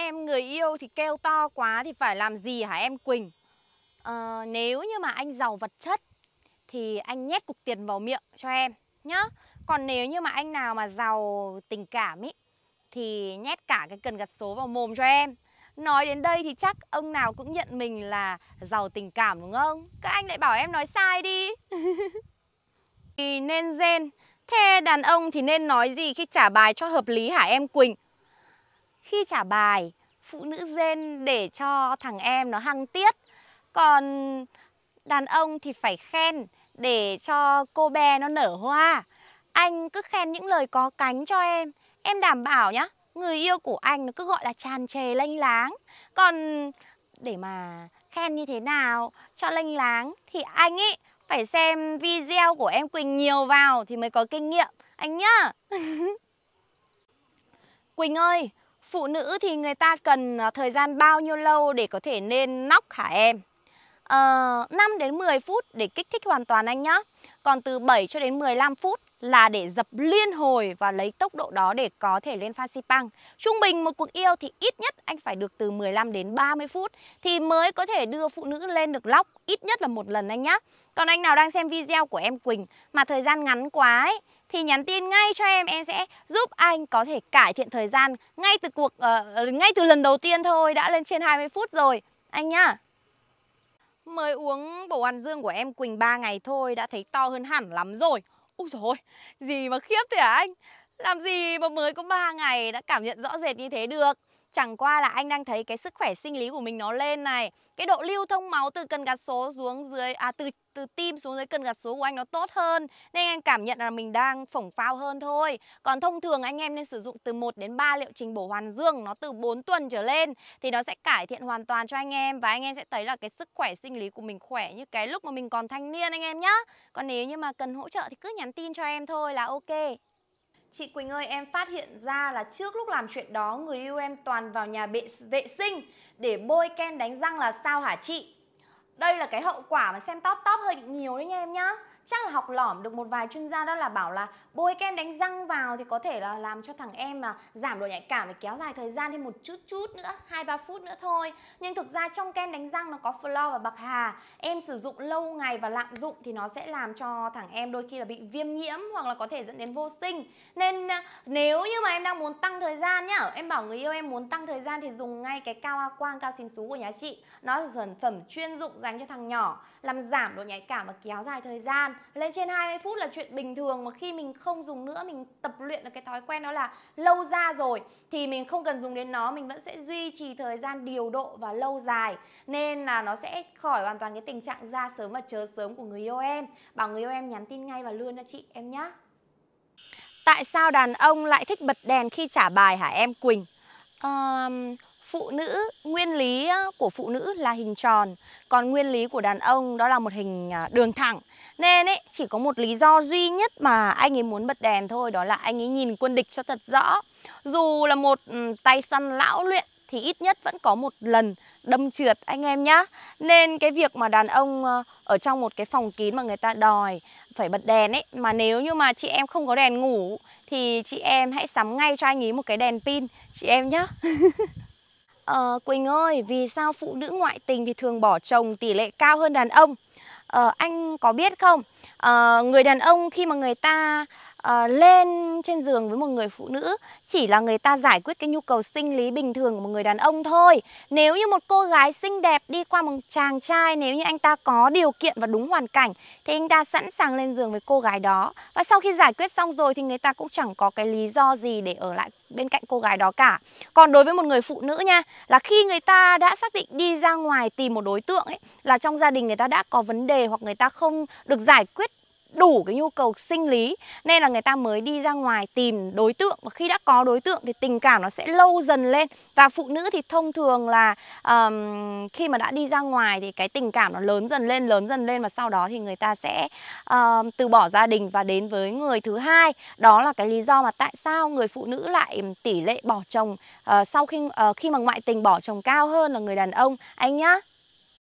em người yêu thì kêu to quá thì phải làm gì hả em Quỳnh? Nếu như mà anh giàu vật chất thì anh nhét cục tiền vào miệng cho em nhá. Còn nếu như mà anh nào mà giàu tình cảm ý thì nhét cả cái cần gặt số vào mồm cho em. Nói đến đây thì chắc ông nào cũng nhận mình là giàu tình cảm đúng không? Các anh lại bảo em nói sai đi. Thì nên rên. Thế đàn ông thì nên nói gì khi trả bài cho hợp lý hả em Quỳnh? Khi trả bài, phụ nữ rên để cho thằng em nó hăng tiết. Còn đàn ông thì phải khen để cho cô bé nó nở hoa. Anh cứ khen những lời có cánh cho em. Em đảm bảo nhá, người yêu của anh nó cứ gọi là tràn trề lênh láng. Còn để mà khen như thế nào cho lênh láng thì anh ý phải xem video của em Quỳnh nhiều vào thì mới có kinh nghiệm anh nhá. Quỳnh ơi, phụ nữ thì người ta cần thời gian bao nhiêu lâu để có thể nên nóc hả em? 5 đến 10 phút để kích thích hoàn toàn anh nhá. Còn từ 7 cho đến 15 phút là để dập liên hồi và lấy tốc độ đó để có thể lên Phan Xi Păng. Trung bình một cuộc yêu thì ít nhất anh phải được từ 15 đến 30 phút thì mới có thể đưa phụ nữ lên được lóc ít nhất là một lần anh nhá. Còn anh nào đang xem video của em Quỳnh mà thời gian ngắn quá ấy, thì nhắn tin ngay cho em sẽ giúp anh có thể cải thiện thời gian ngay từ lần đầu tiên thôi, đã lên trên 20 phút rồi anh nhá. Mới uống bổ hoàn dương của em Quỳnh 3 ngày thôi đã thấy to hơn hẳn lắm rồi. Úi dồi ôi, gì mà khiếp thế hả anh? Làm gì mà mới có 3 ngày đã cảm nhận rõ rệt như thế được? Chẳng qua là anh đang thấy cái sức khỏe sinh lý của mình nó lên này. Cái độ lưu thông máu từ cần gạt số xuống dưới, từ tim xuống dưới cần gạt số của anh nó tốt hơn. Nên anh cảm nhận là mình đang phổng phao hơn thôi. Còn thông thường anh em nên sử dụng từ 1 đến 3 liệu trình bổ hoàn dương. Nó từ 4 tuần trở lên thì nó sẽ cải thiện hoàn toàn cho anh em. Và anh em sẽ thấy là cái sức khỏe sinh lý của mình khỏe như cái lúc mà mình còn thanh niên anh em nhá. Còn nếu như mà cần hỗ trợ thì cứ nhắn tin cho em thôi là ok. Chị Quỳnh ơi, em phát hiện ra là trước lúc làm chuyện đó người yêu em toàn vào nhà vệ sinh để bôi kem đánh răng là sao hả chị? Đây là cái hậu quả mà xem top hơi nhiều đấy nha em nhá. Chắc là học lỏm được một vài chuyên gia đó là bảo là bôi kem đánh răng vào thì có thể là làm cho thằng em là giảm độ nhạy cảm và kéo dài thời gian thêm một chút nữa, 2-3 phút nữa thôi. Nhưng thực ra trong kem đánh răng nó có flo và bạc hà. Em sử dụng lâu ngày và lạm dụng thì nó sẽ làm cho thằng em đôi khi là bị viêm nhiễm hoặc là có thể dẫn đến vô sinh. Nên nếu như mà em đang muốn tăng thời gian nhá, em bảo người yêu em muốn tăng thời gian thì dùng ngay cái cao a quang, cao xín xú của nhà chị. Nó là sản phẩm chuyên dụng dành cho thằng nhỏ, làm giảm độ nhạy cảm và kéo dài thời gian. Lên trên 20 phút là chuyện bình thường mà khi mình không dùng nữa, mình tập luyện được cái thói quen đó là lâu ra rồi thì mình không cần dùng đến nó, mình vẫn sẽ duy trì thời gian điều độ và lâu dài. Nên là nó sẽ khỏi hoàn toàn cái tình trạng ra sớm và chớ sớm của người yêu em. Bảo người yêu em nhắn tin ngay và luôn cho chị em nhá. Tại sao đàn ông lại thích bật đèn khi trả bài hả em Quỳnh? Phụ nữ, nguyên lý của phụ nữ là hình tròn, còn nguyên lý của đàn ông đó là một hình đường thẳng. Nên ấy, chỉ có một lý do duy nhất mà anh ấy muốn bật đèn thôi, đó là anh ấy nhìn quân địch cho thật rõ. Dù là một tay săn lão luyện thì ít nhất vẫn có một lần đâm trượt anh em nhá. Nên cái việc mà đàn ông ở trong một cái phòng kín mà người ta đòi phải bật đèn ấy, mà nếu như mà chị em không có đèn ngủ thì chị em hãy sắm ngay cho anh ấy một cái đèn pin chị em nhá. Quỳnh ơi, vì sao phụ nữ ngoại tình thì thường bỏ chồng tỷ lệ cao hơn đàn ông? Anh có biết không? Người đàn ông khi mà người ta lên trên giường với một người phụ nữ chỉ là người ta giải quyết cái nhu cầu sinh lý bình thường của một người đàn ông thôi. Nếu như một cô gái xinh đẹp đi qua một chàng trai, nếu như anh ta có điều kiện và đúng hoàn cảnh thì anh ta sẵn sàng lên giường với cô gái đó. Và sau khi giải quyết xong rồi thì người ta cũng chẳng có cái lý do gì để ở lại bên cạnh cô gái đó cả. Còn đối với một người phụ nữ nha, là khi người ta đã xác định đi ra ngoài tìm một đối tượng ấy, là trong gia đình người ta đã có vấn đề hoặc người ta không được giải quyết đủ cái nhu cầu sinh lý, nên là người ta mới đi ra ngoài tìm đối tượng. Và khi đã có đối tượng thì tình cảm nó sẽ lâu dần lên. Và phụ nữ thì thông thường là khi mà đã đi ra ngoài thì cái tình cảm nó lớn dần lên. Và sau đó thì người ta sẽ từ bỏ gia đình và đến với người thứ hai. Đó là cái lý do mà tại sao người phụ nữ lại tỷ lệ bỏ chồng sau khi mà ngoại tình bỏ chồng cao hơn là người đàn ông anh nhá.